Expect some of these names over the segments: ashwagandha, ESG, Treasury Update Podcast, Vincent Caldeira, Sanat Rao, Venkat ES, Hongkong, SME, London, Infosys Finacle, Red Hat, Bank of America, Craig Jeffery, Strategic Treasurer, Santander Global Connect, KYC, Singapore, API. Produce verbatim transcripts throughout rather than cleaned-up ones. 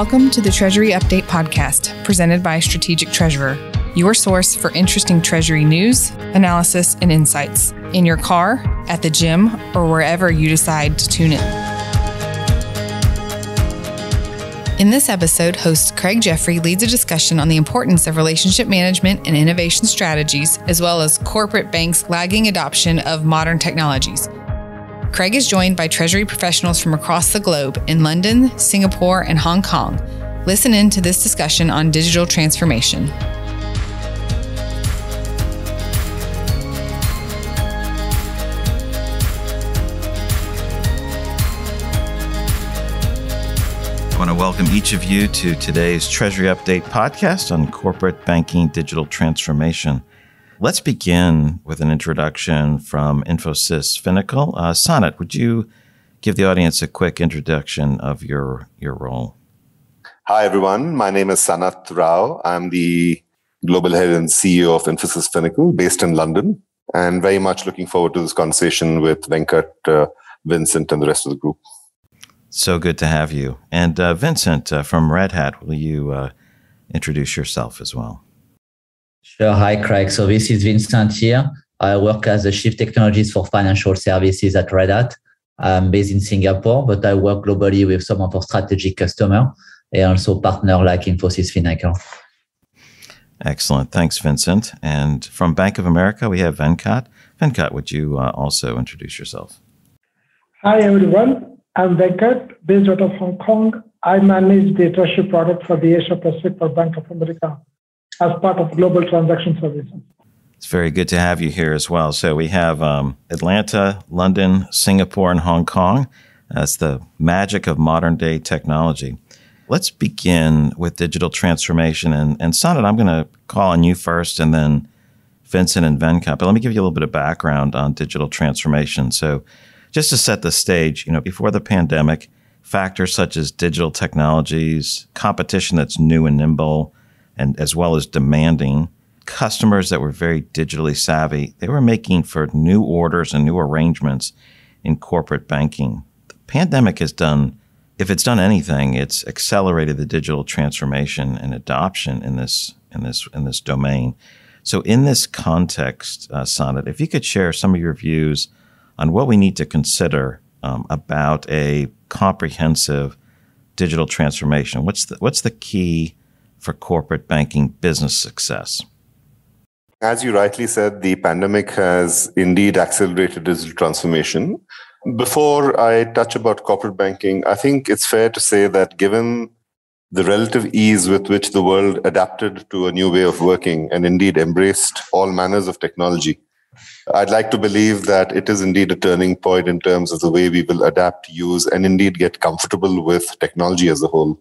Welcome to the Treasury Update Podcast, presented by Strategic Treasurer, your source for interesting Treasury news, analysis, and insights in your car, at the gym, or wherever you decide to tune in. In this episode, host Craig Jeffery leads a discussion on the importance of relationship management and innovation strategies, as well as corporate banks' lagging adoption of modern technologies. Craig is joined by Treasury professionals from across the globe in London, Singapore, and Hong Kong. Listen in to this discussion on digital transformation. I want to welcome each of you to today's Treasury Update podcast on corporate banking digital transformation. Let's begin with an introduction from Infosys Finacle. Uh, Sanat, would you give the audience a quick introduction of your, your role? Hi, everyone. My name is Sanat Rao. I'm the global head and C E O of Infosys Finacle, based in London, and very much looking forward to this conversation with Venkat, uh, Vincent, and the rest of the group. So good to have you. And uh, Vincent uh, from Red Hat, will you uh, introduce yourself as well? Sure. Hi, Craig. So this is Vincent here. I work as the Chief Technologist for Financial Services at Red Hat. I'm based in Singapore, but I work globally with some of our strategic customers and also partners like Infosys Finacle. Excellent. Thanks, Vincent. And from Bank of America, we have Venkat. Venkat, would you uh, also introduce yourself? Hi, everyone. I'm Venkat, based out of Hong Kong. I manage the treasury product for the Asia Pacific for Bank of America, as part of Global Transaction Services. It's very good to have you here as well. So we have um, Atlanta, London, Singapore, and Hong Kong. That's the magic of modern day technology. Let's begin with digital transformation. And, and Sanat, I'm going to call on you first and then Vincent and Venkat. But let me give you a little bit of background on digital transformation. So just to set the stage, you know, before the pandemic, factors such as digital technologies, competition that's new and nimble, and as well as demanding, customers that were very digitally savvy, they were making for new orders and new arrangements in corporate banking. The pandemic has done, if it's done anything, it's accelerated the digital transformation and adoption in this in this, in this domain. So in this context, uh, Sanat, if you could share some of your views on what we need to consider um, about a comprehensive digital transformation. What's the, what's the key for corporate banking business success? As you rightly said, the pandemic has indeed accelerated digital transformation. Before I touch about corporate banking, I think it's fair to say that given the relative ease with which the world adapted to a new way of working and indeed embraced all manners of technology, I'd like to believe that it is indeed a turning point in terms of the way we will adapt, use, and indeed get comfortable with technology as a whole.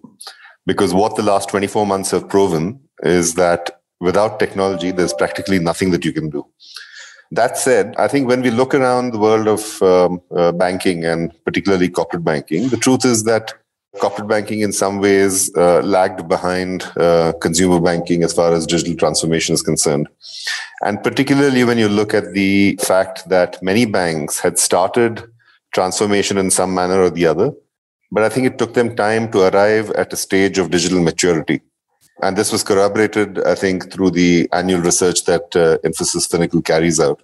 Because what the last twenty-four months have proven is that without technology, there's practically nothing that you can do. That said, I think when we look around the world of um, uh, banking and particularly corporate banking, the truth is that corporate banking in some ways uh, lagged behind uh, consumer banking as far as digital transformation is concerned. And particularly when you look at the fact that many banks had started transformation in some manner or the other, but I think it took them time to arrive at a stage of digital maturity. And this was corroborated, I think, through the annual research that uh, Infosys Finacle carries out.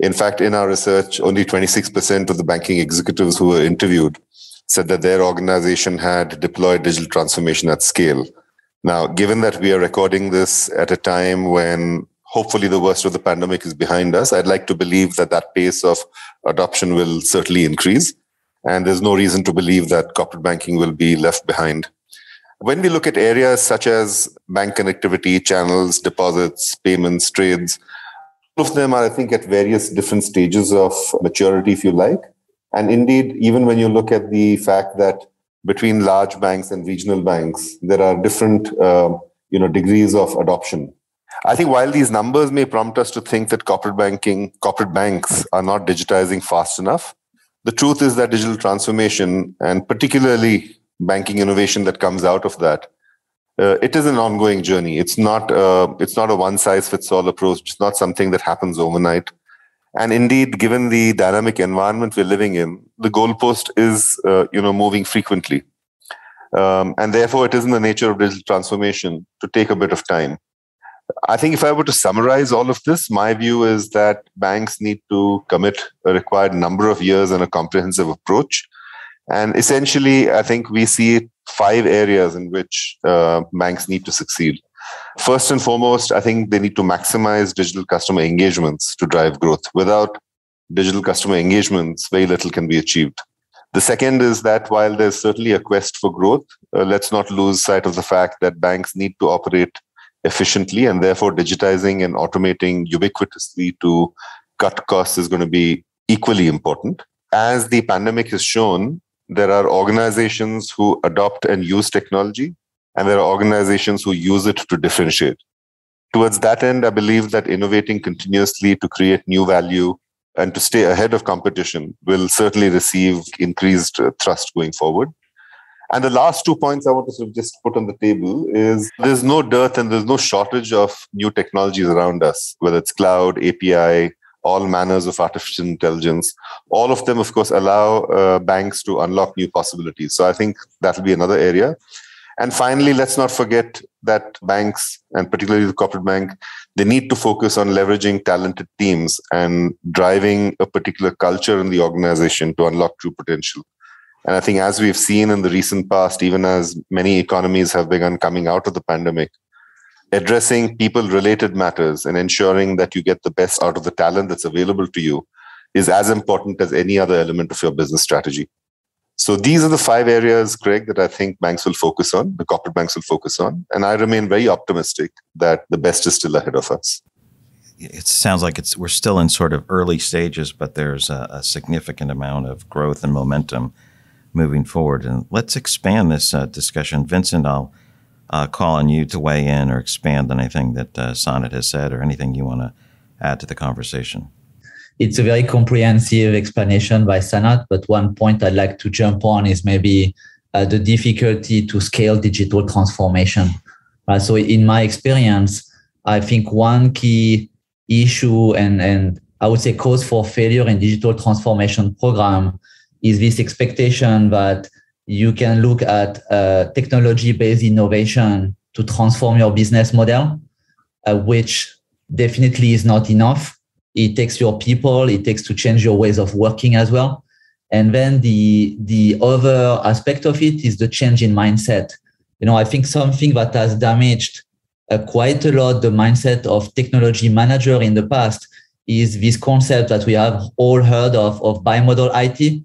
In fact, in our research, only twenty-six percent of the banking executives who were interviewed said that their organization had deployed digital transformation at scale. Now, given that we are recording this at a time when hopefully the worst of the pandemic is behind us, I'd like to believe that that pace of adoption will certainly increase. And there's no reason to believe that corporate banking will be left behind. When we look at areas such as bank connectivity, channels, deposits, payments, trades, all of them are, I think, at various different stages of maturity, if you like. And indeed, even when you look at the fact that between large banks and regional banks, there are different uh, you know, degrees of adoption. I think while these numbers may prompt us to think that corporate banking, corporate banks are not digitizing fast enough, the truth is that digital transformation and particularly banking innovation that comes out of that, uh, it is an ongoing journey. It's not, uh, it's not a one-size-fits-all approach. It's not something that happens overnight. And indeed, given the dynamic environment we're living in, the goalpost is, uh, you know, moving frequently. Um, and therefore, it is in the nature of digital transformation to take a bit of time. I think if I were to summarize all of this, my view is that banks need to commit a required number of years and a comprehensive approach. And essentially, I think we see five areas in which uh, banks need to succeed. First and foremost, I think they need to maximize digital customer engagements to drive growth. Without digital customer engagements, very little can be achieved. The second is that while there's certainly a quest for growth, uh, let's not lose sight of the fact that banks need to operate efficiently, and therefore digitizing and automating ubiquitously to cut costs is going to be equally important. As the pandemic has shown, there are organizations who adopt and use technology, and there are organizations who use it to differentiate. Towards that end, I believe that innovating continuously to create new value and to stay ahead of competition will certainly receive increased thrust going forward. And the last two points I want to sort of just put on the table is there's no dearth and there's no shortage of new technologies around us, whether it's cloud, A P I, all manners of artificial intelligence. All of them, of course, allow uh, banks to unlock new possibilities. So I think that'll be another area. And finally, let's not forget that banks, and particularly the corporate bank, they need to focus on leveraging talented teams and driving a particular culture in the organization to unlock true potential. And I think as we've seen in the recent past, even as many economies have begun coming out of the pandemic, addressing people-related matters and ensuring that you get the best out of the talent that's available to you is as important as any other element of your business strategy. So these are the five areas, Craig, that I think banks will focus on, the corporate banks will focus on. And I remain very optimistic that the best is still ahead of us. It sounds like it's we're still in sort of early stages, but there's a, a significant amount of growth and momentum moving forward. And let's expand this uh, discussion. Vincent, I'll uh, call on you to weigh in or expand on anything that uh, Sanat has said or anything you want to add to the conversation. It's a very comprehensive explanation by Sanat, but one point I'd like to jump on is maybe uh, the difficulty to scale digital transformation. Uh, so in my experience, I think one key issue and, and I would say cause for failure in digital transformation program is this expectation that you can look at uh, technology-based innovation to transform your business model, uh, which definitely is not enough. It takes your people, it takes to change your ways of working as well. And then the, the other aspect of it is the change in mindset. You know, I think something that has damaged uh, quite a lot the mindset of technology manager in the past is this concept that we have all heard of, of bimodal I T,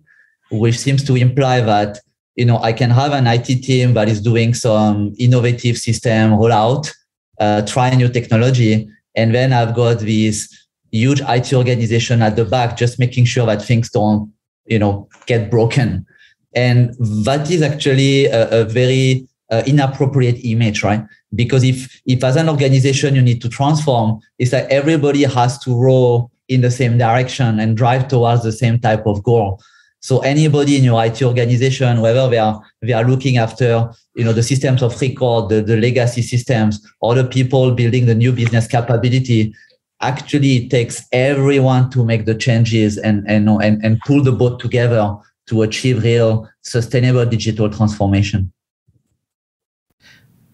which seems to imply that, you know, I can have an I T team that is doing some innovative system rollout, uh, try new technology, and then I've got these huge I T organization at the back, just making sure that things don't, you know, get broken. And that is actually a, a very uh, inappropriate image, right? Because if, if as an organization, you need to transform, it's like everybody has to row in the same direction and drive towards the same type of goal. So anybody in your I T organization, whether they are, they are looking after, you know, the systems of record, the, the legacy systems, or the people building the new business capability, actually, it takes everyone to make the changes and, and, and, and pull the boat together to achieve real sustainable digital transformation.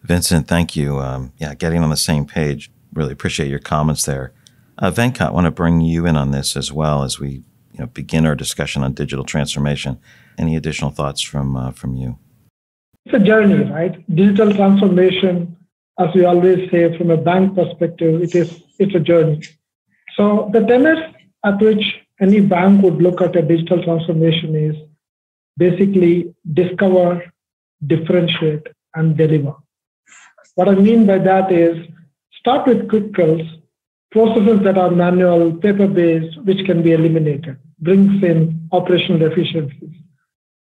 Vincent, thank you. Um, yeah, getting on the same page. Really appreciate your comments there. Uh, Venkat, I want to bring you in on this as well as we you know, begin our discussion on digital transformation. Any additional thoughts from uh, from you? It's a journey, right? Digital transformation, as we always say, from a bank perspective, it is it's a journey. So the tenets at which any bank would look at a digital transformation is basically discover, differentiate, and deliver. What I mean by that is start with quick kills, processes that are manual, paper-based, which can be eliminated, brings in operational efficiencies,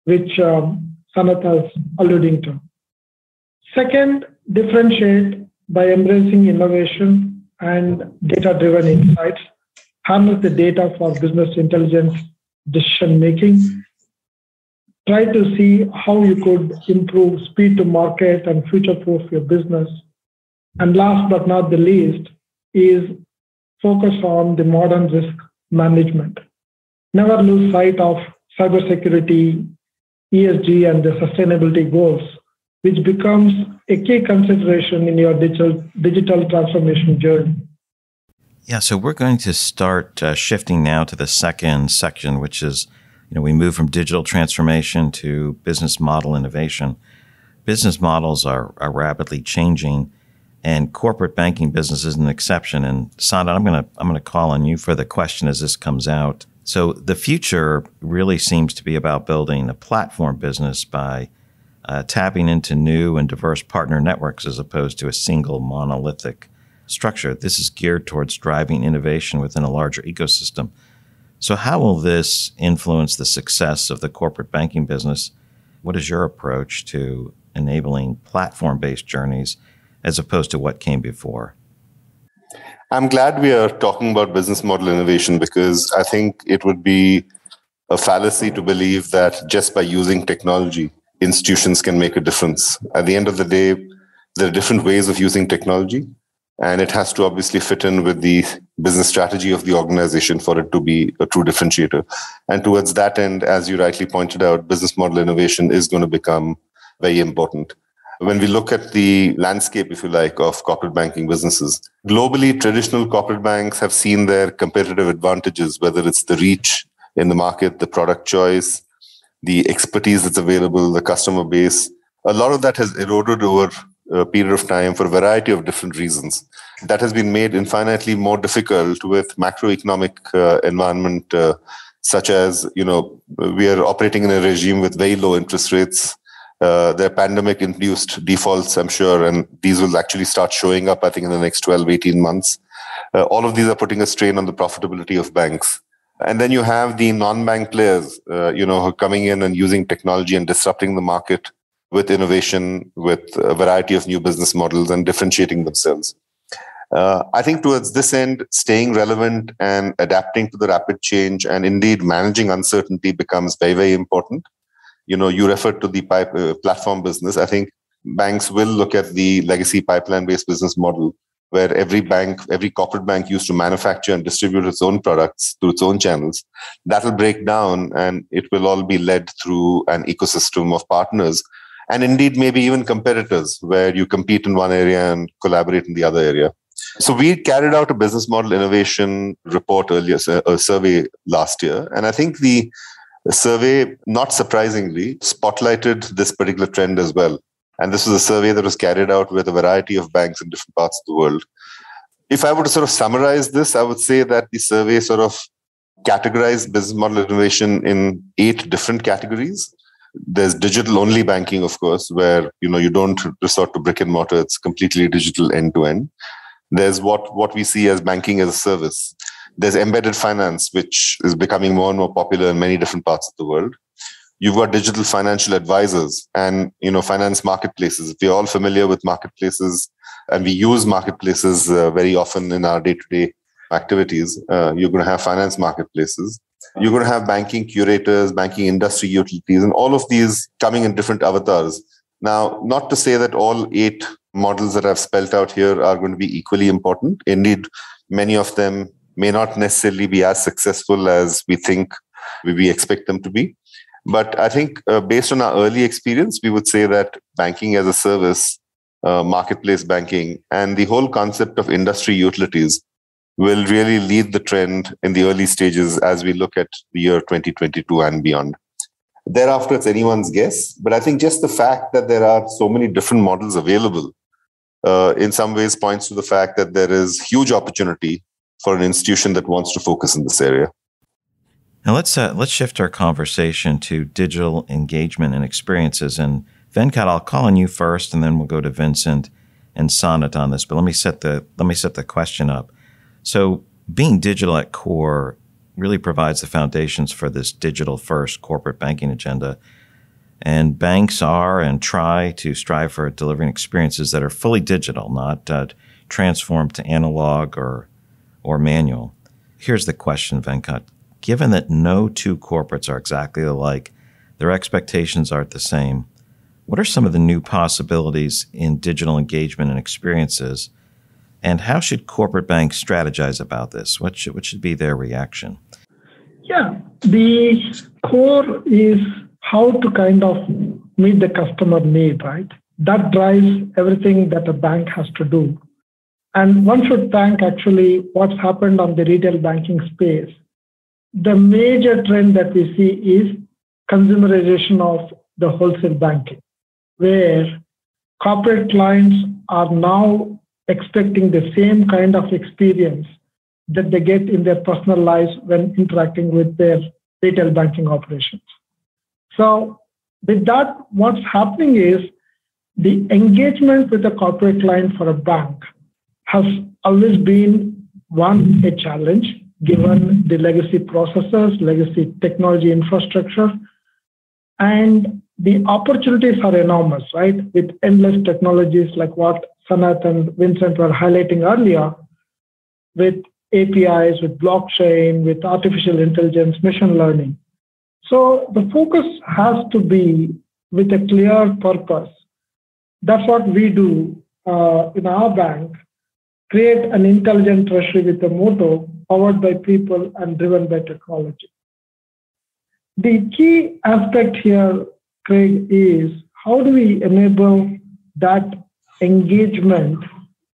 which um, Sanat has alluding to. Second, differentiate by embracing innovation and data-driven insights, harness the data for business intelligence decision-making, try to see how you could improve speed to market and future-proof your business. And last but not the least is focus on the modern risk management. Never lose sight of cybersecurity, E S G, and the sustainability goals which becomes a key consideration in your digital, digital transformation journey. Yeah, so we're going to start uh, shifting now to the second section, which is, you know, we move from digital transformation to business model innovation. Business models are, are rapidly changing, and corporate banking business is an exception. And Sanat, I'm going to I'm going to call on you for the question as this comes out. So the future really seems to be about building a platform business by uh, tapping into new and diverse partner networks as opposed to a single monolithic structure. This is geared towards driving innovation within a larger ecosystem. So how will this influence the success of the corporate banking business? What is your approach to enabling platform-based journeys as opposed to what came before? I'm glad we are talking about business model innovation, because I think it would be a fallacy to believe that just by using technology, institutions can make a difference. At the end of the day, there are different ways of using technology, and it has to obviously fit in with the business strategy of the organization for it to be a true differentiator. And towards that end, as you rightly pointed out, business model innovation is going to become very important. When we look at the landscape, if you like, of corporate banking businesses, globally, traditional corporate banks have seen their competitive advantages, whether it's the reach in the market, the product choice, the expertise that's available, the customer base. A lot of that has eroded over a period of time for a variety of different reasons. That has been made infinitely more difficult with macroeconomic uh, environment, uh, such as, you know, we are operating in a regime with very low interest rates. Uh, there are pandemic-induced defaults, I'm sure, and these will actually start showing up, I think, in the next twelve, eighteen months. Uh, all of these are putting a strain on the profitability of banks. And then you have the non-bank players, uh, you know, coming in and using technology and disrupting the market with innovation, with a variety of new business models and differentiating themselves. Uh, I think towards this end, staying relevant and adapting to the rapid change and indeed managing uncertainty becomes very, very important. You know, you referred to the pipe, uh, platform business. I think banks will look at the legacy pipeline-based business model where every bank, every corporate bank used to manufacture and distribute its own products through its own channels. That will break down and it will all be led through an ecosystem of partners and indeed maybe even competitors where you compete in one area and collaborate in the other area. So we carried out a business model innovation report earlier, a survey last year. And I think the The survey, not surprisingly, spotlighted this particular trend as well. And this was a survey that was carried out with a variety of banks in different parts of the world. If I were to sort of summarize this, I would say that the survey sort of categorized business model innovation in eight different categories. There's digital-only banking, of course, where, you know, you don't resort to brick and mortar. It's completely digital end-to-end. There's what, what we see as banking as a service. There's embedded finance, which is becoming more and more popular in many different parts of the world. You've got digital financial advisors and, you know, finance marketplaces. We're all familiar with marketplaces, and we use marketplaces uh, very often in our day-to-day activities. Uh, you're going to have finance marketplaces. You're going to have banking curators, banking industry utilities, and all of these coming in different avatars. Now, not to say that all eight models that I've spelt out here are going to be equally important. Indeed, many of them may not necessarily be as successful as we think we expect them to be. But I think uh, based on our early experience, we would say that banking as a service, uh, marketplace banking, and the whole concept of industry utilities will really lead the trend in the early stages as we look at the year twenty twenty-two and beyond. Thereafter, it's anyone's guess. But I think just the fact that there are so many different models available uh, in some ways points to the fact that there is huge opportunity for an institution that wants to focus in this area. Now let's uh, let's shift our conversation to digital engagement and experiences. And Venkat, I'll call on you first, and then we'll go to Vincent and Sanat on this. But let me set the let me set the question up. So being digital at core really provides the foundations for this digital-first corporate banking agenda. And banks are and try to strive for delivering experiences that are fully digital, not uh, transformed to analog or or manual. Here's the question, Venkat. Given that no two corporates are exactly alike, their expectations aren't the same, what are some of the new possibilities in digital engagement and experiences? And how should corporate banks strategize about this? What should, what should be their reaction? Yeah, the core is how to kind of meet the customer need, right? that drives everything that a bank has to do. And one should thank actually what's happened on the retail banking space. The major trend that we see is consumerization of the wholesale banking, where corporate clients are now expecting the same kind of experience that they get in their personal lives when interacting with their retail banking operations. So with that, what's happening is the engagement with a corporate client for a bank has always been, one, a challenge, given the legacy processes, legacy technology infrastructure, and the opportunities are enormous, right? With endless technologies like what Sanat and Vincent were highlighting earlier, with A P Is, with blockchain, with artificial intelligence, machine learning. So the focus has to be with a clear purpose. That's what we do uh, in our bank, create an intelligent treasury with a motto, powered by people and driven by technology. The key aspect here, Craig, is how do we enable that engagement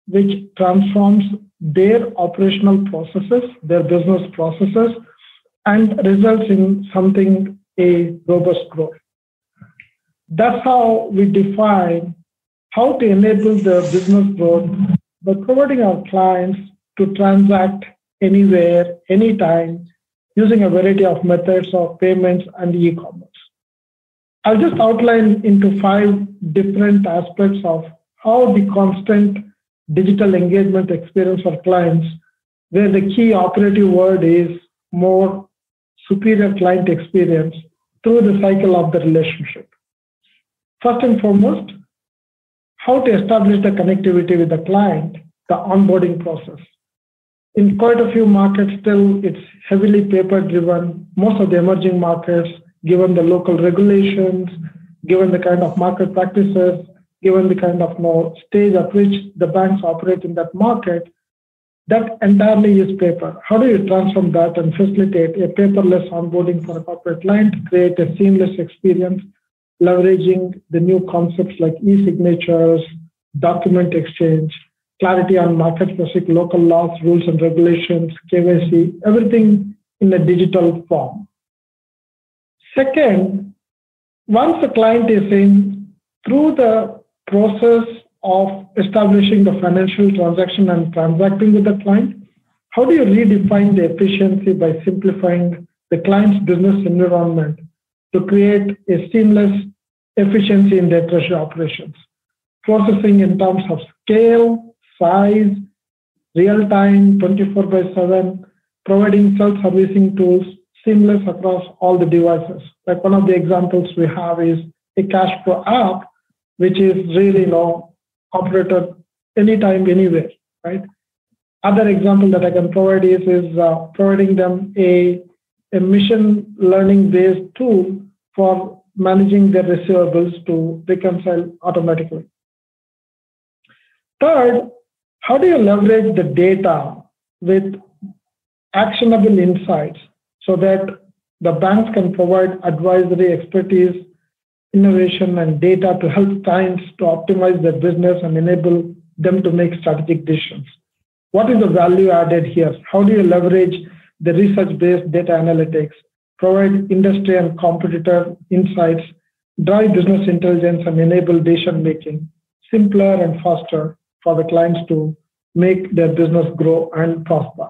which transforms their operational processes, their business processes, and results in something, a robust growth. That's how we define how to enable the business growth by providing our clients to transact anywhere, anytime, using a variety of methods of payments and e-commerce. I'll just outline into five different aspects of how the constant digital engagement experience for clients, where the key operative word is more superior client experience through the cycle of the relationship. First and foremost, how to establish the connectivity with the client, the onboarding process. In quite a few markets still, it's heavily paper-driven. Most of the emerging markets, given the local regulations, given the kind of market practices, given the kind of more stage at which the banks operate in that market, that entirely is paper. How do you transform that and facilitate a paperless onboarding for a corporate client, create a seamless experience, leveraging the new concepts like e-signatures, document exchange, clarity on market-specific local laws, rules and regulations, K Y C, everything in a digital form. Second, once the client is in, through the process of establishing the financial transaction and transacting with the client, how do you redefine the efficiency by simplifying the client's business environment to create a seamless efficiency in their treasury operations? Processing in terms of scale, size, real-time, twenty-four by seven, providing self-servicing tools, seamless across all the devices. Like one of the examples we have is a Cash Pro app, which is really, you know, operated anytime, anywhere, right? Other example that I can provide is, is uh, providing them a, a machine learning-based tool for managing their receivables to reconcile automatically. Third, how do you leverage the data with actionable insights so that the banks can provide advisory, expertise, innovation, and data to help clients to optimize their business and enable them to make strategic decisions? What is the value added here? How do you leverage the research-based data analytics, provide industry and competitor insights, drive business intelligence, and enable decision-making simpler and faster for the clients to make their business grow and prosper?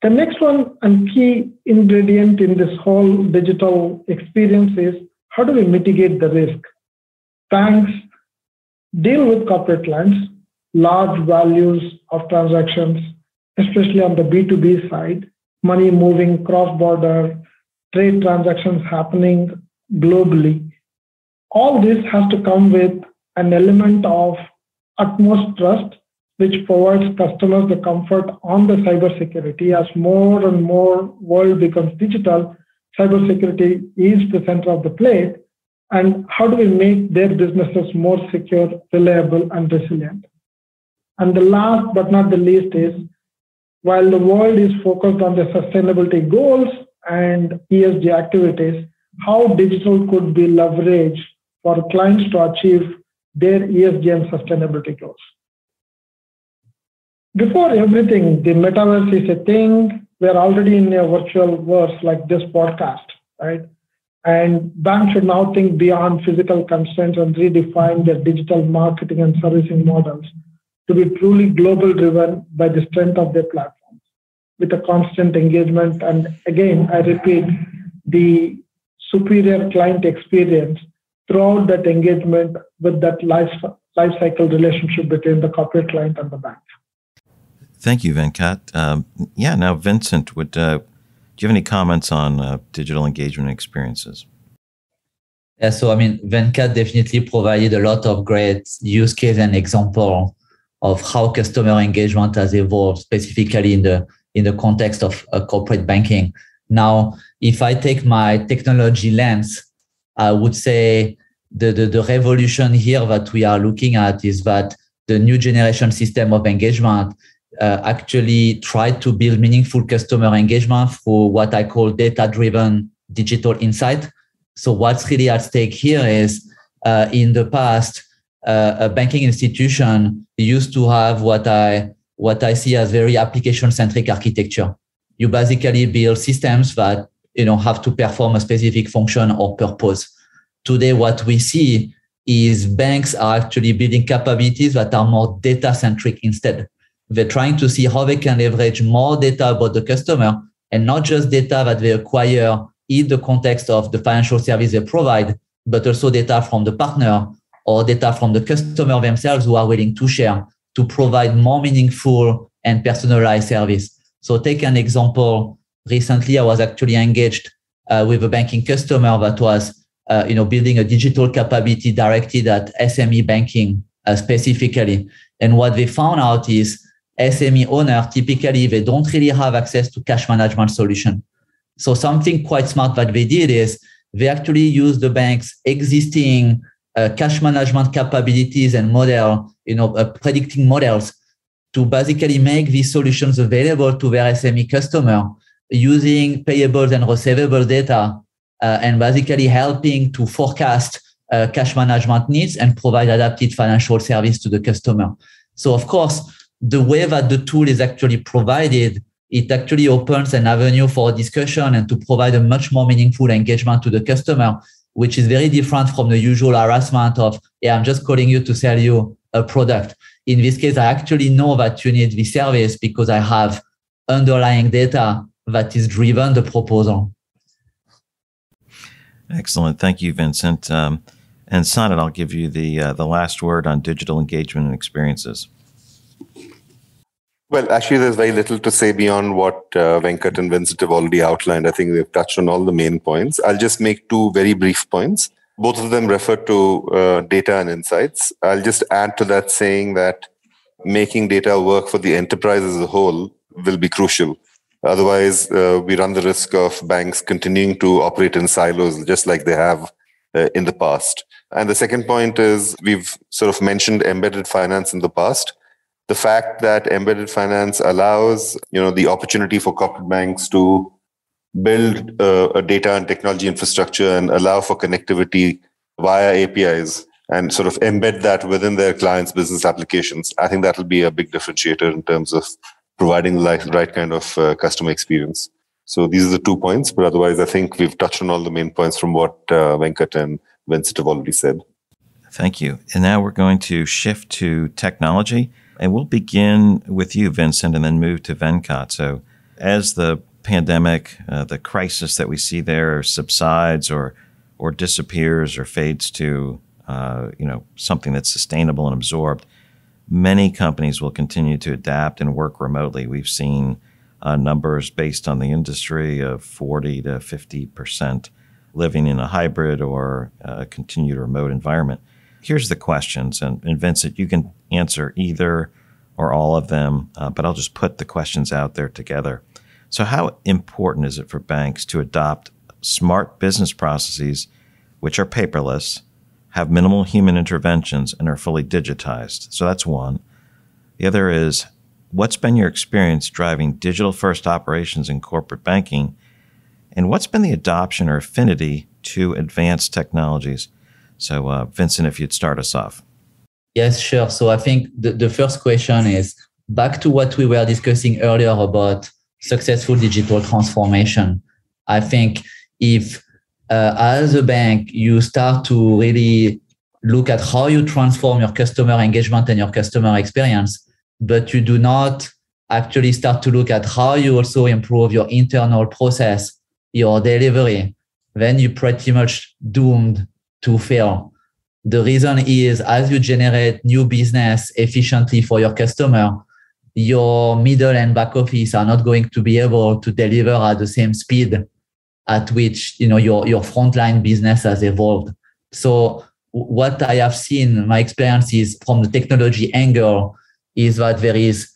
The next one and key ingredient in this whole digital experience is how do we mitigate the risk? Banks deal with corporate clients, large values of transactions, especially on the B two B side, money moving cross-border, trade transactions happening globally. All this has to come with an element of utmost trust, which provides customers the comfort on the cybersecurity. As more and more world becomes digital, cybersecurity is the center of the plate. And how do we make their businesses more secure, reliable, and resilient? And the last but not the least is, while the world is focused on the sustainability goals and E S G activities, how digital could be leveraged for clients to achieve their E S G and sustainability goals. Before everything, the metaverse is a thing. We're already in a virtual world like this podcast, right? And banks should now think beyond physical constraints and redefine their digital marketing and servicing models to be truly global, driven by the strength of their platforms with a constant engagement. And again, I repeat, the superior client experience throughout that engagement with that life, life cycle relationship between the corporate client and the bank. Thank you, Venkat. Um, yeah, now Vincent, would uh, do you have any comments on uh, digital engagement experiences? Yeah, so I mean, Venkat definitely provided a lot of great use case and example of how customer engagement has evolved, specifically in the in the context of uh, corporate banking. Now, if I take my technology lens, I would say the, the, the revolution here that we are looking at is that the new generation system of engagement uh, actually tried to build meaningful customer engagement through what I call data-driven digital insight. So what's really at stake here is uh, in the past, uh, a banking institution used to have what I, what I see as very application-centric architecture. You basically build systems that you know, have to perform a specific function or purpose. Today, what we see is banks are actually building capabilities that are more data-centric instead. They're trying to see how they can leverage more data about the customer and not just data that they acquire in the context of the financial service they provide, but also data from the partner or data from the customer themselves who are willing to share to provide more meaningful and personalized service. So take an example. Recently, I was actually engaged uh, with a banking customer that was, uh, you know, building a digital capability directed at S M E banking uh, specifically. And what they found out is S M E owners, typically, they don't really have access to cash management solution. So something quite smart that they did is they actually used the bank's existing uh, cash management capabilities and model, you know, uh, predicting models to basically make these solutions available to their S M E customer, using payables and receivable data uh, and basically helping to forecast uh, cash management needs and provide adapted financial service to the customer. So of course, the way that the tool is actually provided, it actually opens an avenue for discussion and to provide a much more meaningful engagement to the customer, which is very different from the usual harassment of, yeah, I'm just calling you to sell you a product. In this case, I actually know that you need this service because I have underlying data that is driven the proposal. Excellent. Thank you, Vincent. Um, and Sanat, I'll give you the uh, the last word on digital engagement and experiences. Well, actually, there's very little to say beyond what uh, Venkat and Vincent have already outlined. I think they've touched on all the main points. I'll just make two very brief points. Both of them refer to uh, data and insights. I'll just add to that saying that making data work for the enterprise as a whole will be crucial. Otherwise, uh, we run the risk of banks continuing to operate in silos just like they have uh, in the past. And the second point is we've sort of mentioned embedded finance in the past. The fact that embedded finance allows, you know, the opportunity for corporate banks to build uh, a data and technology infrastructure and allow for connectivity via A P Is and sort of embed that within their clients' business applications. I think that'll be a big differentiator in terms of providing the right kind of uh, customer experience. So these are the two points, but otherwise I think we've touched on all the main points from what uh, Venkat and Vincent have already said. Thank you. And now we're going to shift to technology, and we'll begin with you, Vincent, and then move to Venkat. So as the pandemic, uh, the crisis that we see there subsides or or disappears or fades to uh, you know, something that's sustainable and absorbed, many companies will continue to adapt and work remotely. We've seen uh, numbers based on the industry of forty to fifty percent living in a hybrid or uh, continued remote environment. Here's the questions, and, and Vincent, you can answer either or all of them, uh, but I'll just put the questions out there together. So how important is it for banks to adopt smart business processes which are paperless, have minimal human interventions, and are fully digitized? So that's one. The other is, what's been your experience driving digital-first operations in corporate banking? And what's been the adoption or affinity to advanced technologies? So uh, Vincent, if you'd start us off. Yes, sure. So I think the, the first question is back to what we were discussing earlier about successful digital transformation. I think if uh, as a bank, you start to really look at how you transform your customer engagement and your customer experience, but you do not actually start to look at how you also improve your internal process, your delivery, then you're pretty much doomed to fail. The reason is as you generate new business efficiently for your customer, your middle and back office are not going to be able to deliver at the same speed at which, you know, your, your frontline business has evolved. So what I have seen, my experience is from the technology angle, is that there is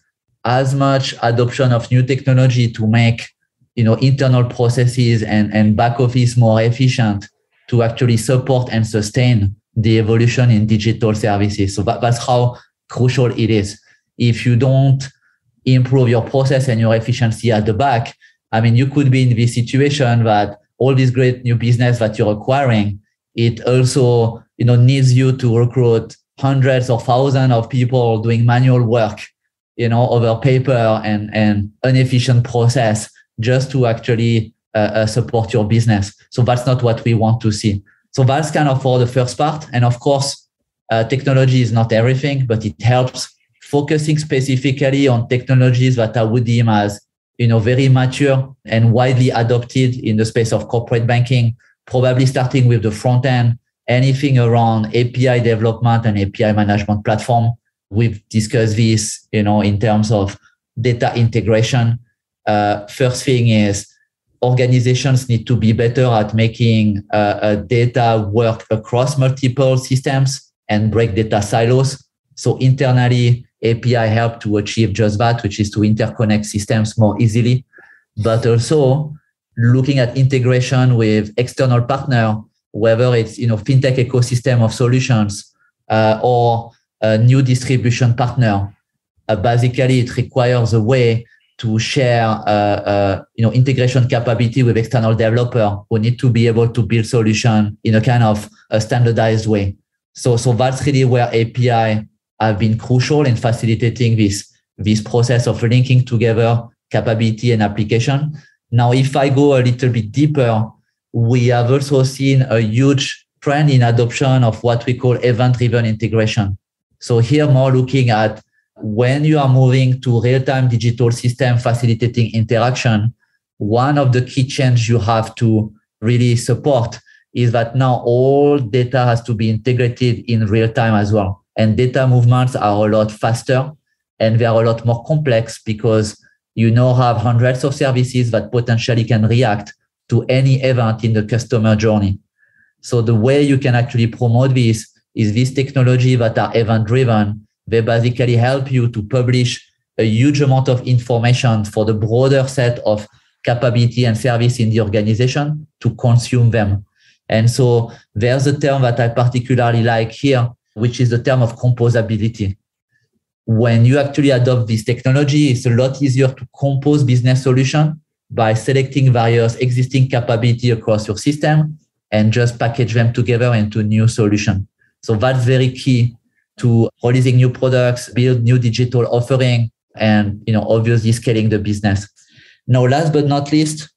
as much adoption of new technology to make, you know, internal processes and, and back office more efficient to actually support and sustain the evolution in digital services. So that, that's how crucial it is. If you don't improve your process and your efficiency at the back, I mean, you could be in this situation that all this great new business that you're acquiring, it also, you know, needs you to recruit hundreds or thousands of people doing manual work, you know, over paper and, and an efficient process just to actually uh, uh, support your business. So that's not what we want to see. So that's kind of for the first part. And of course, uh, technology is not everything, but it helps focusing specifically on technologies that I would deem as, you know, very mature and widely adopted in the space of corporate banking, probably starting with the front end, anything around A P I development and A P I management platform. We've discussed this, you know, in terms of data integration. Uh, first thing is organizations need to be better at making uh, uh, data work across multiple systems and break data silos. So internally, A P I help to achieve just that, which is to interconnect systems more easily, but also looking at integration with external partner, whether it's, you know, fintech ecosystem of solutions uh, or a new distribution partner. Uh, basically, it requires a way to share, uh, uh, you know, integration capability with external developer who need to be able to build solution in a kind of a standardized way. So, so that's really where A P I have been crucial in facilitating this, this process of linking together capability and application. Now, if I go a little bit deeper, we have also seen a huge trend in adoption of what we call event-driven integration. So here more looking at when you are moving to real-time digital system facilitating interaction, one of the key changes you have to really support is that now all data has to be integrated in real-time as well. And data movements are a lot faster and they are a lot more complex because you now have hundreds of services that potentially can react to any event in the customer journey. So the way you can actually promote this is this technology that are event-driven. They basically help you to publish a huge amount of information for the broader set of capability and service in the organization to consume them. And so there's a term that I particularly like here, which is the term of composability. When you actually adopt this technology, it's a lot easier to compose business solution by selecting various existing capability across your system and just package them together into new solution. So that's very key to releasing new products, build new digital offering, and, you know, obviously scaling the business. Now, last but not least,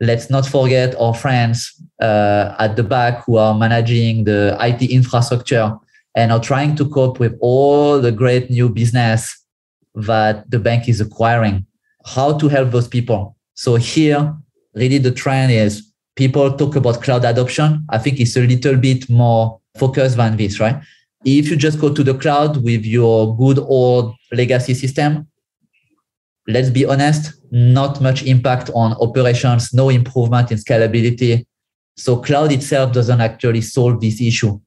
let's not forget our friends uh, at the back who are managing the I T infrastructure and are trying to cope with all the great new business that the bank is acquiring. How to help those people? So here, really the trend is people talk about cloud adoption. I think it's a little bit more focused than this, right? If you just go to the cloud with your good old legacy system, let's be honest, not much impact on operations, no improvement in scalability. So cloud itself doesn't actually solve this issue.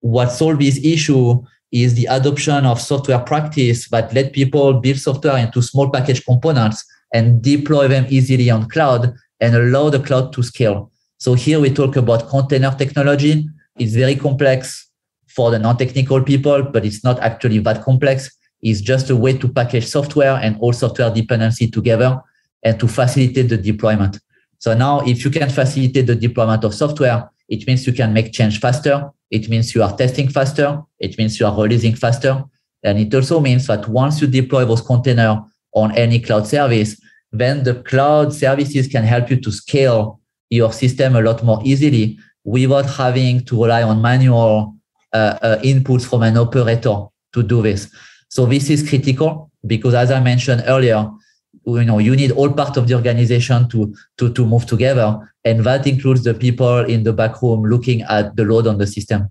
What solves this issue is the adoption of software practice that let people build software into small package components and deploy them easily on cloud and allow the cloud to scale. So here we talk about container technology. It's very complex for the non-technical people, but it's not actually that complex. It's just a way to package software and all software dependency together and to facilitate the deployment. So now if you can facilitate the deployment of software, it means you can make change faster. It means you are testing faster. It means you are releasing faster. And it also means that once you deploy those containers on any cloud service, then the cloud services can help you to scale your system a lot more easily without having to rely on manual uh, uh, inputs from an operator to do this. So this is critical because, as I mentioned earlier, you know, you need all parts of the organization to, to, to move together. And that includes the people in the back room looking at the load on the system.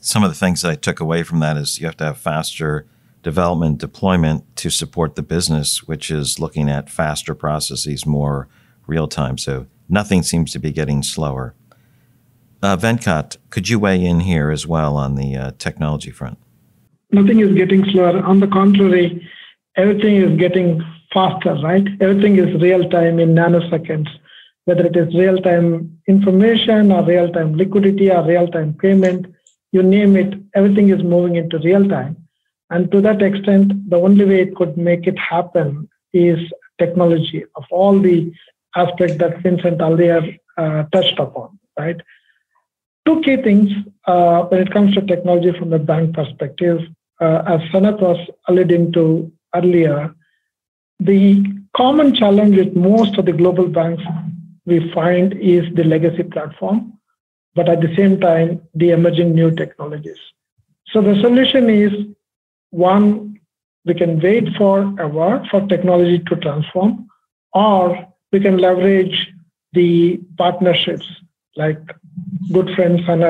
Some of the things that I took away from that is you have to have faster development deployment to support the business, which is looking at faster processes, more real time. So nothing seems to be getting slower. Uh, Venkat, could you weigh in here as well on the uh, technology front? Nothing is getting slower. On the contrary, everything is getting faster, right? Everything is real time in nanoseconds, whether it is real time information or real time liquidity or real time payment, you name it, everything is moving into real time. And to that extent, the only way it could make it happen is technology of all the aspects that Vincent earlier uh, touched upon, right? Two key things uh, when it comes to technology from the bank perspective, uh, as Sanat was alluding to earlier, the common challenge with most of the global banks we find is the legacy platform, but at the same time, the emerging new technologies. So the solution is, one, we can wait forever for technology to transform, or we can leverage the partnerships like good friends from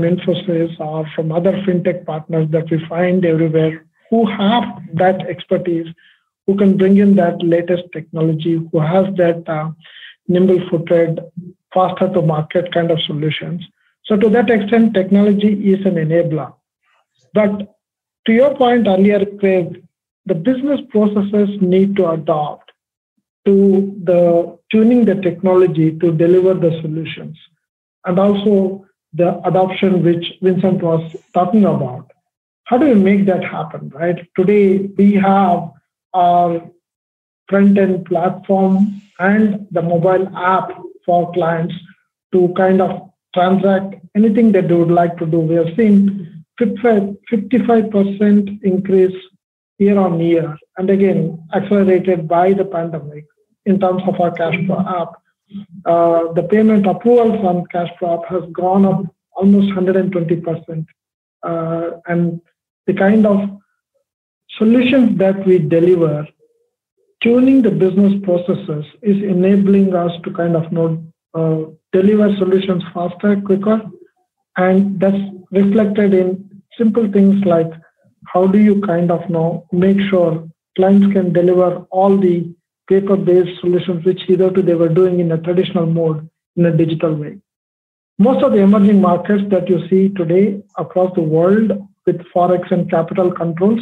Infosys or from other fintech partners that we find everywhere who have that expertise, who can bring in that latest technology, who has that uh, nimble-footed, faster-to-market kind of solutions. So to that extent, technology is an enabler. But to your point earlier, Craig, the business processes need to adopt to the tuning the technology to deliver the solutions. And also the adoption which Vincent was talking about. How do we make that happen, right? Today, we have our front-end platform and the mobile app for clients to kind of transact anything that they would like to do. We have seen fifty-five percent increase year on year, and again, accelerated by the pandemic in terms of our Cash Pro app. Uh, the payment approvals on Cash Pro app has gone up almost one hundred twenty percent. Uh, and the kind of solutions that we deliver, tuning the business processes is enabling us to kind of know, uh, deliver solutions faster, quicker, and that's reflected in simple things like how do you kind of know, make sure clients can deliver all the paper-based solutions which hitherto they were doing in a traditional mode in a digital way. Most of the emerging markets that you see today across the world with forex and capital controls,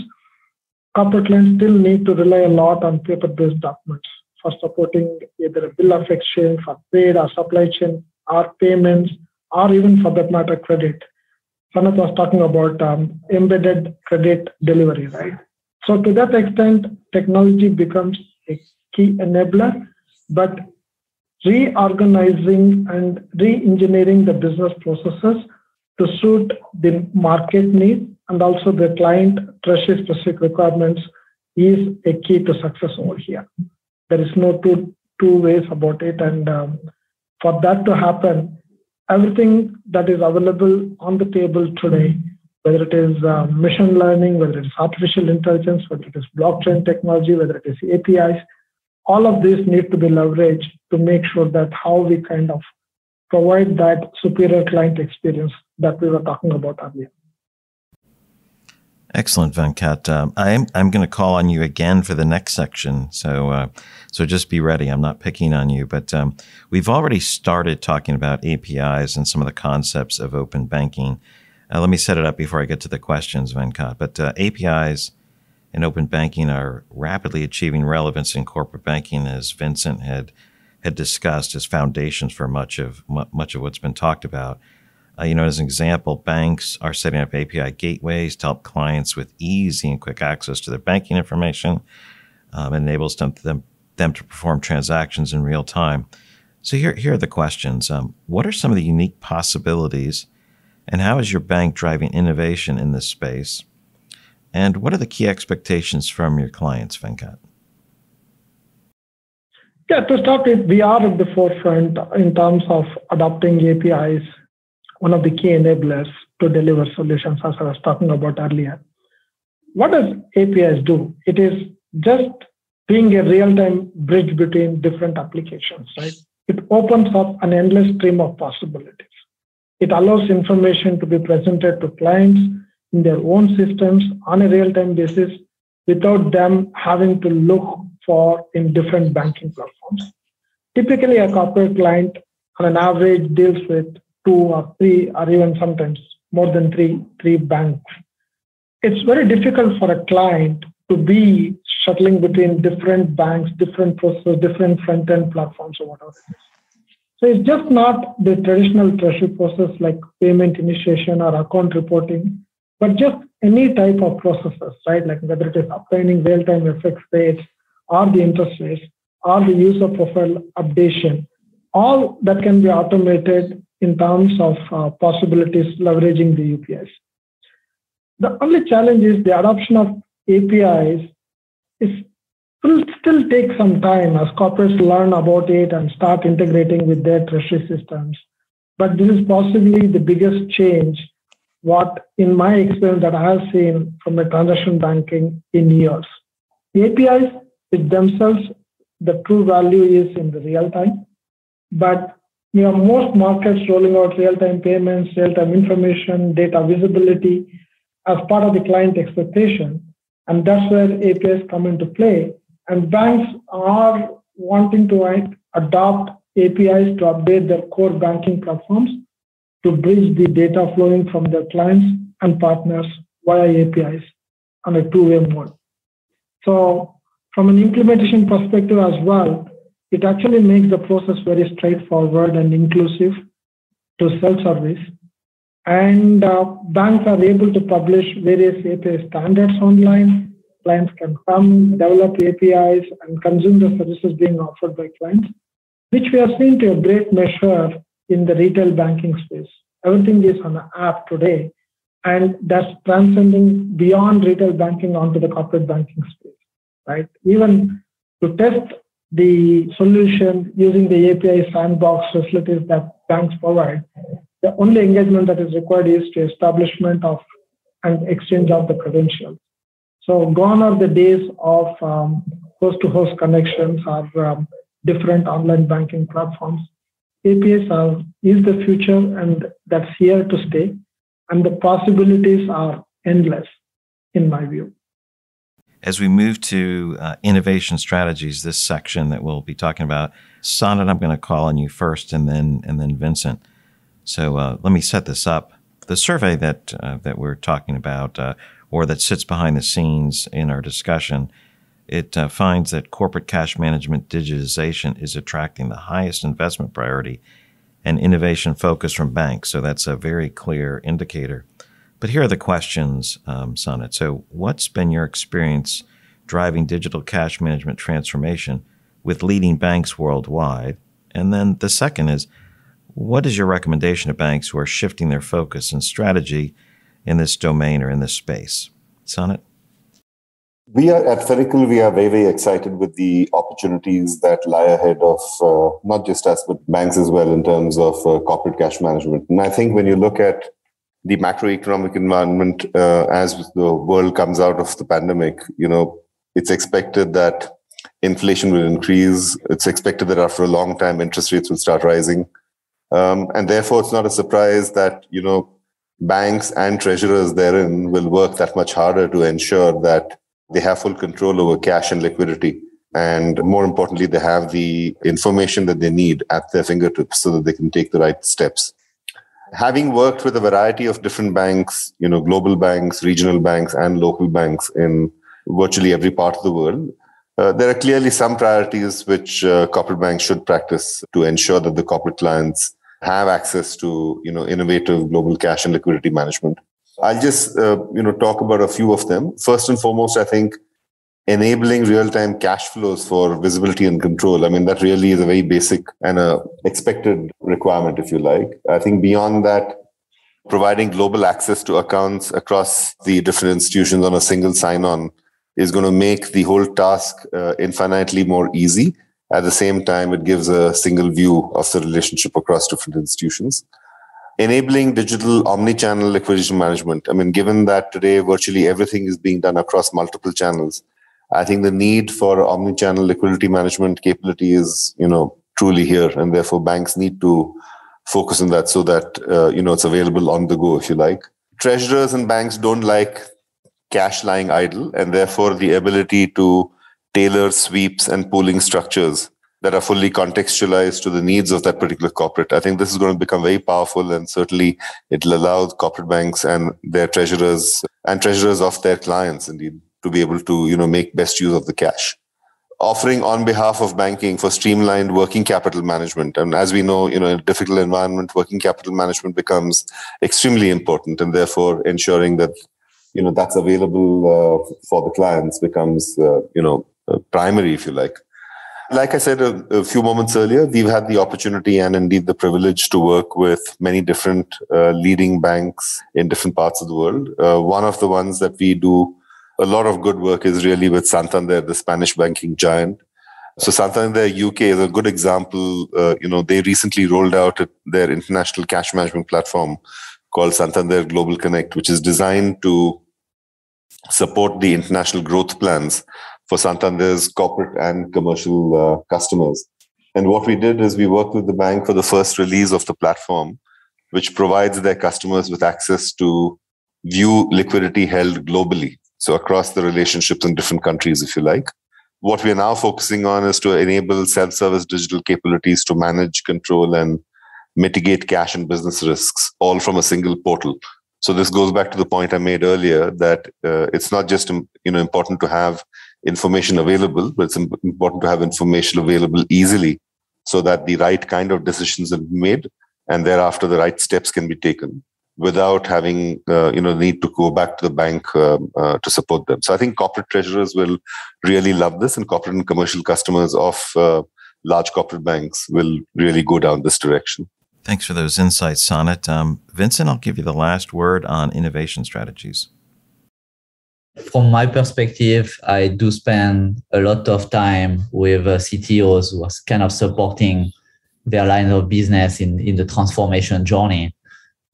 corporate clients still need to rely a lot on paper-based documents for supporting either a bill of exchange for trade or supply chain or payments or even for that matter credit. Sanat was talking about um, embedded credit delivery, right? So to that extent, technology becomes a key enabler, but reorganizing and re-engineering the business processes to suit the market needs and also the client treasury-specific requirements is a key to success over here. There is no two, two ways about it. And um, for that to happen, everything that is available on the table today, whether it is uh, machine learning, whether it is artificial intelligence, whether it is blockchain technology, whether it is A P Is, all of these need to be leveraged to make sure that how we kind of provide that superior client experience that we were talking about earlier. Excellent, Venkat. Um, I'm I'm going to call on you again for the next section, so uh, so just be ready. I'm not picking on you, but um, we've already started talking about A P Is and some of the concepts of open banking. Uh, let me set it up before I get to the questions, Venkat. But uh, A P Is and open banking are rapidly achieving relevance in corporate banking, as Vincent had had discussed, as foundations for much of much of what's been talked about. Uh, you know, as an example, banks are setting up A P I gateways to help clients with easy and quick access to their banking information. Um, and enables them, them them to perform transactions in real time. So here here are the questions. Um, what are some of the unique possibilities And how is your bank driving innovation in this space? And what are the key expectations from your clients, Venkat? Yeah, to start with, we are at the forefront in terms of adopting A P Is, one of the key enablers to deliver solutions, as I was talking about earlier. What does A P Is do? It is just being a real-time bridge between different applications, right? It opens up an endless stream of possibilities. It allows information to be presented to clients in their own systems on a real-time basis without them having to look for in different banking platforms. Typically, a corporate client on an average deals with two or three or even sometimes more than three, three banks. It's very difficult for a client to be shuttling between different banks, different processes, different front-end platforms or whatever it is. So it's just not the traditional treasury process like payment initiation or account reporting, but just any type of processes, right? Like whether it is obtaining real-time F X rates or the interest rates or the user profile updation, all that can be automated in terms of uh, possibilities leveraging the A P Is. The only challenge is the adoption of A P Is is will still take some time as corporates learn about it and start integrating with their treasury systems. But this is possibly the biggest change, what in my experience that I have seen from the transaction banking in years. The A P Is with themselves, the true value is in the real time. But you know, most markets rolling out real-time payments, real-time information, data visibility as part of the client expectation. And that's where A P Is come into play. And banks are wanting to adopt A P Is to update their core banking platforms to bridge the data flowing from their clients and partners via A P Is on a two-way mode. So from an implementation perspective as well, it actually makes the process very straightforward and inclusive to self-service. And uh, banks are able to publish various A P I standards online. Clients can come, develop A P Is, and consume the services being offered by clients, which we have seen to a great measure in the retail banking space. Everything is on an app today, and that's transcending beyond retail banking onto the corporate banking space, right? Even to test the solution using the A P I sandbox facilities that banks provide, the only engagement that is required is to establishment of and exchange of the credentials. So gone are the days of um, host-to-host connections or um, different online banking platforms. A P Is are, is the future, and that's here to stay. And the possibilities are endless, in my view. As we move to uh, innovation strategies, this section that we'll be talking about, Sanat, I'm going to call on you first, and then and then Vincent. So uh, let me set this up. The survey that uh, that we're talking about, uh, or that sits behind the scenes in our discussion, it uh, finds that corporate cash management digitization is attracting the highest investment priority and innovation focus from banks. So that's a very clear indicator. But here are the questions, um, Sanat. So what's been your experience driving digital cash management transformation with leading banks worldwide? And then the second is, what is your recommendation to banks who are shifting their focus and strategy in this domain or in this space? Sanat? We are at Finacle, we are very, very excited with the opportunities that lie ahead of uh, not just us, but banks as well in terms of uh, corporate cash management. And I think when you look at the macroeconomic environment uh, as the world comes out of the pandemic, you know, it's expected that inflation will increase. It's expected that after a long time, interest rates will start rising. Um, and therefore, it's not a surprise that, you know, banks and treasurers therein will work that much harder to ensure that they have full control over cash and liquidity. And more importantly, they have the information that they need at their fingertips so that they can take the right steps. Having worked with a variety of different banks, you know, global banks, regional banks, and local banks in virtually every part of the world, Uh, there are clearly some priorities which uh, corporate banks should practice to ensure that the corporate clients have access to, you know, innovative global cash and liquidity management. I'll just, uh, you know, talk about a few of them. First and foremost, I think enabling real-time cash flows for visibility and control. I mean, that really is a very basic and a expected requirement, if you like. I think beyond that, providing global access to accounts across the different institutions on a single sign-on is going to make the whole task uh, infinitely more easy. At the same time, it gives a single view of the relationship across different institutions. Enabling digital omni-channel liquidation management. I mean, given that today virtually everything is being done across multiple channels, I think the need for omni-channel liquidity management capability is, you know, truly here, and therefore banks need to focus on that so that, uh, you know, it's available on the go, if you like. Treasurers and banks don't like cash lying idle, and therefore the ability to tailor sweeps and pooling structures that are fully contextualized to the needs of that particular corporate. I think this is going to become very powerful, and certainly it'll allow corporate banks and their treasurers and treasurers of their clients, indeed, to be able to, you know, make best use of the cash. Offering on behalf of banking for streamlined working capital management. And as we know, you know, in a difficult environment, working capital management becomes extremely important, and therefore ensuring that, you know, that's available uh, for the clients becomes, uh, you know, uh, primary, if you like. Like I said a, a few moments earlier, we've had the opportunity and indeed the privilege to work with many different uh, leading banks in different parts of the world. Uh, one of the ones that we do a lot of good work is really with Santander, the Spanish banking giant. So Santander U K is a good example. Uh, you know, they recently rolled out their international cash management platform called Santander Global Connect, which is designed to support the international growth plans for Santander's corporate and commercial uh, customers. And what we did is we worked with the bank for the first release of the platform, which provides their customers with access to view liquidity held globally. So across the relationships in different countries, if you like. What we are now focusing on is to enable self-service digital capabilities to manage, control, and mitigate cash and business risks, all from a single portal. So this goes back to the point I made earlier that uh, it's not just, you know, important to have information available, but it's important to have information available easily so that the right kind of decisions are made and thereafter the right steps can be taken without having, uh, you know, need to go back to the bank um, uh, to support them. So I think corporate treasurers will really love this, and corporate and commercial customers of uh, large corporate banks will really go down this direction. Thanks for those insights, Sanat. Um, Vincent, I'll give you the last word on innovation strategies. From my perspective, I do spend a lot of time with uh, C T Os who are kind of supporting their line of business in, in the transformation journey.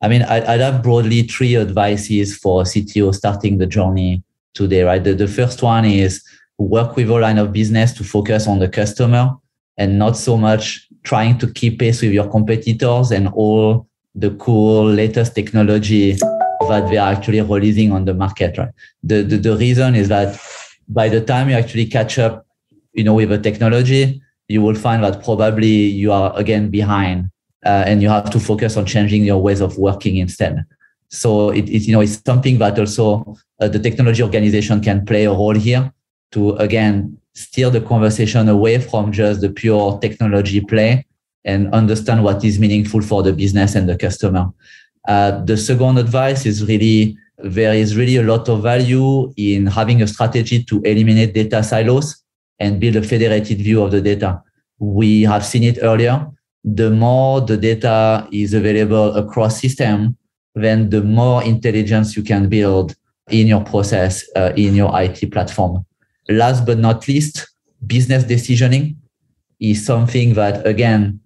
I mean, I, I'd have broadly three advices for a C T O starting the journey today, right? The, the first one is work with your line of business to focus on the customer and not so much trying to keep pace with your competitors and all the cool latest technology that they are actually releasing on the market, right? The, the the reason is that by the time you actually catch up, you know, with the technology, you will find that probably you are again behind, uh, and you have to focus on changing your ways of working instead. So it, it you know, it's something that also uh, the technology organization can play a role here to again steer the conversation away from just the pure technology play and understand what is meaningful for the business and the customer. Uh, the second advice is really, there is really a lot of value in having a strategy to eliminate data silos and build a federated view of the data. We have seen it earlier. The more the data is available across systems, then the more intelligence you can build in your process, uh, in your I T platform. Last but not least, business decisioning is something that, again,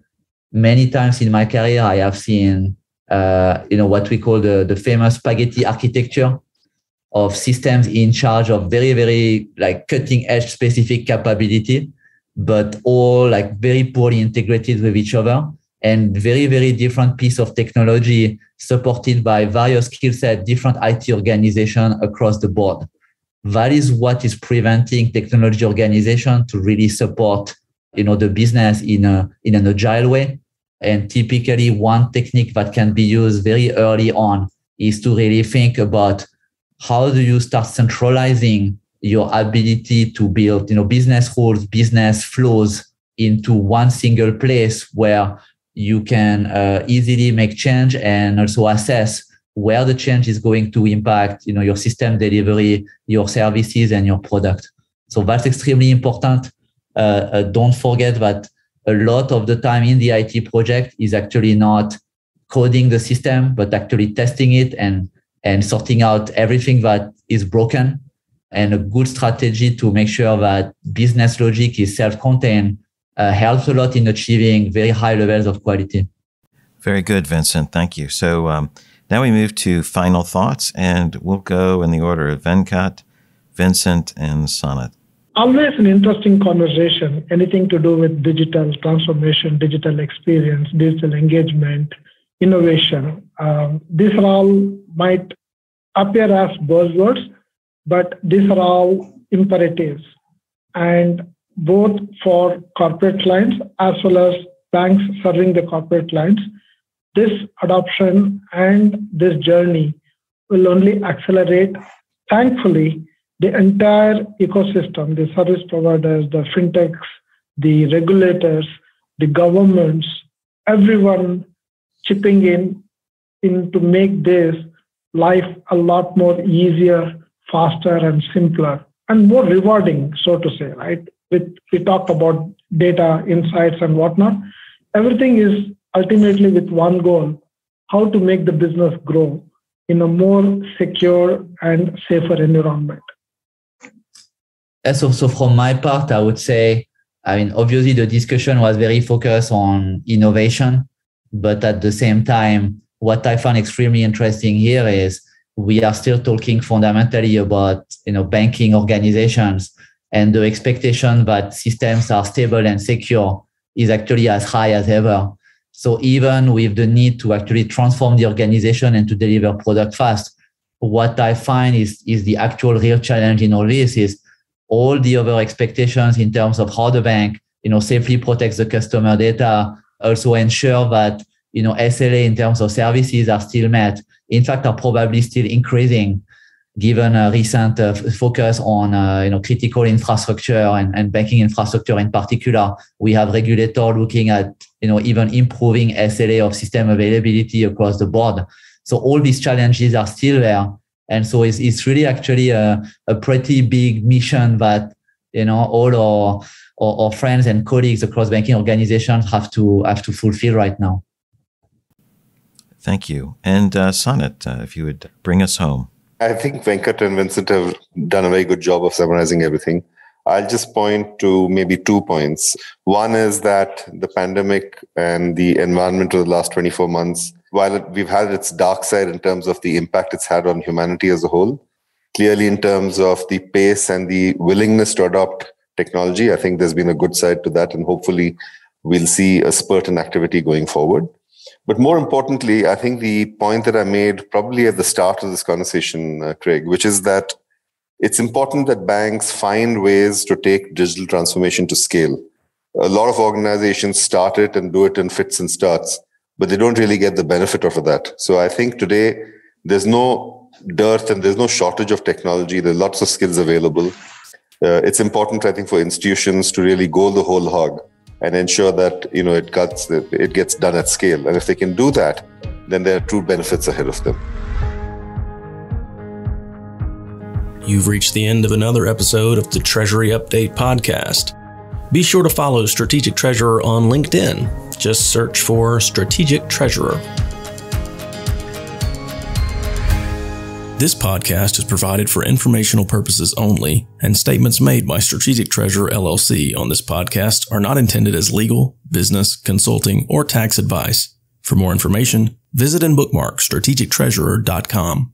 many times in my career, I have seen Uh, you know, what we call the, the famous spaghetti architecture of systems in charge of very, very like cutting edge specific capability, but all like very poorly integrated with each other and very, very different piece of technology supported by various skill sets, different I T organizations across the board. That is what is preventing technology organization to really support, you know, the business in a, in an agile way. And typically one technique that can be used very early on is to really think about how do you start centralizing your ability to build, you know, business rules, business flows into one single place where you can uh, easily make change and also assess where the change is going to impact, you know, your system delivery, your services, and your product. So that's extremely important. Uh, uh, don't forget that a lot of the time in the I T project is actually not coding the system, but actually testing it and, and sorting out everything that is broken, and a good strategy to make sure that business logic is self-contained uh, helps a lot in achieving very high levels of quality. Very good, Vincent. Thank you. So um, now we move to final thoughts, and we'll go in the order of Venkat, Vincent, and Sanat. Always an interesting conversation, anything to do with digital transformation, digital experience, digital engagement, innovation. Um, these are all might appear as buzzwords, but these are all imperatives, and both for corporate clients as well as banks serving the corporate clients, this adoption and this journey will only accelerate, thankfully, the entire ecosystem, the service providers, the fintechs, the regulators, the governments, everyone chipping in, in to make this life a lot more easier, faster, and simpler, and more rewarding, so to say, right? With, we talked about data, insights, and whatnot. Everything is ultimately with one goal, how to make the business grow in a more secure and safer environment. So, so from my part, I would say, I mean, obviously the discussion was very focused on innovation, but at the same time, what I found extremely interesting here is we are still talking fundamentally about, you know, banking organizations, and the expectation that systems are stable and secure is actually as high as ever. So even with the need to actually transform the organization and to deliver product fast, what I find is, is the actual real challenge in all this is all the other expectations in terms of how the bank, you know, safely protects the customer data, also ensure that, you know, S L A in terms of services are still met, in fact, are probably still increasing, given a recent uh, focus on uh, you know, critical infrastructure and, and banking infrastructure in particular. We have regulators looking at, you know, even improving S L A of system availability across the board. So all these challenges are still there. And so it's, it's really actually a, a pretty big mission that, you know, all our, our, our friends and colleagues across banking organizations have to, have to fulfill right now. Thank you. And uh, Sanat, uh, if you would bring us home. I think Venkat and Vincent have done a very good job of summarizing everything. I'll just point to maybe two points. One is that the pandemic and the environment of the last twenty-four months, while we've had its dark side in terms of the impact it's had on humanity as a whole, clearly in terms of the pace and the willingness to adopt technology, I think there's been a good side to that, and hopefully we'll see a spurt in activity going forward. But more importantly, I think the point that I made probably at the start of this conversation, uh, Craig, which is that it's important that banks find ways to take digital transformation to scale. A lot of organizations start it and do it in fits and starts, but they don't really get the benefit of that. So I think today there's no dearth and there's no shortage of technology. There's lots of skills available. Uh, it's important, I think, for institutions to really go the whole hog and ensure that, you know, it cuts, it gets done at scale. And if they can do that, then there are true benefits ahead of them. You've reached the end of another episode of the Treasury Update Podcast. Be sure to follow Strategic Treasurer on LinkedIn. Just search for Strategic Treasurer. This podcast is provided for informational purposes only, and statements made by Strategic Treasurer L L C on this podcast are not intended as legal, business, consulting, or tax advice. For more information, visit and bookmark strategic treasurer dot com.